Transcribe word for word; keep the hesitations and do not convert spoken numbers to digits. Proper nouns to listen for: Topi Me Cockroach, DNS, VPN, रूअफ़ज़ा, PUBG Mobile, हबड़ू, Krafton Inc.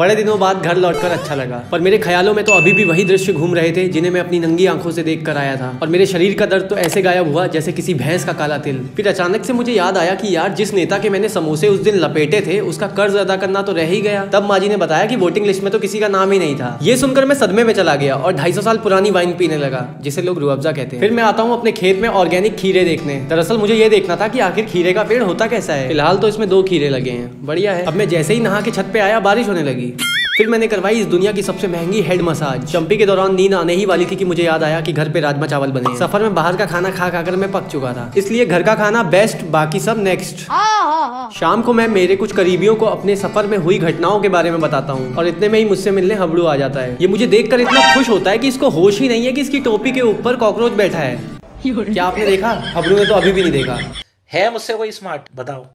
बड़े दिनों बाद घर लौटकर अच्छा लगा, पर मेरे ख्यालों में तो अभी भी वही दृश्य घूम रहे थे जिन्हें मैं अपनी नंगी आंखों से देख कर आया था। और मेरे शरीर का दर्द तो ऐसे गायब हुआ जैसे किसी भैंस का काला तिल। फिर अचानक से मुझे याद आया कि यार, जिस नेता के मैंने समोसे उस दिन लपेटे थे उसका कर्ज अदा करना तो रह ही गया। तब माँ जी ने बताया कि वोटिंग लिस्ट में तो किसी का नाम ही नहीं था। ये सुनकर मैं सदमे में चला गया और ढाई सौ साल पुरानी वाइन पीने लगा, जिसे लोग रूअफ़ज़ा कहते हैं। फिर मैं आता हूँ अपने खेत में ऑर्गेनिक खीरे देखने। दरअसल मुझे ये देखना था कि आखिर खीरे का पेड़ होता कैसा है। फिलहाल तो इसमें दो खीरे लगे हैं, बढ़िया है। अब मैं जैसे ही नहा के छत पे आया, बारिश होने लगी। फिर मैंने करवाई इस दुनिया की सबसे महंगी हेड मसाज। चंपी के दौरान नींद आने ही वाली थी कि मुझे याद आया कि घर पे राजमा चावल बने। सफर में बाहर का खाना खा खाकर मैं पक चुका था, इसलिए घर का खाना बेस्ट, बाकी सब नेक्स्ट। शाम को मैं मेरे कुछ करीबियों को अपने सफर में हुई घटनाओं के बारे में बताता हूँ, और इतने में ही मुझसे मिलने हबड़ू आ जाता है। ये मुझे देखकर इतना खुश होता है कि इसको होश ही नहीं है कि इसकी टोपी के ऊपर कॉकरोच बैठा है। क्या आपने देखा? हबड़ू ने तो अभी भी नहीं देखा है। मुझसे कोई स्मार्ट बताओ।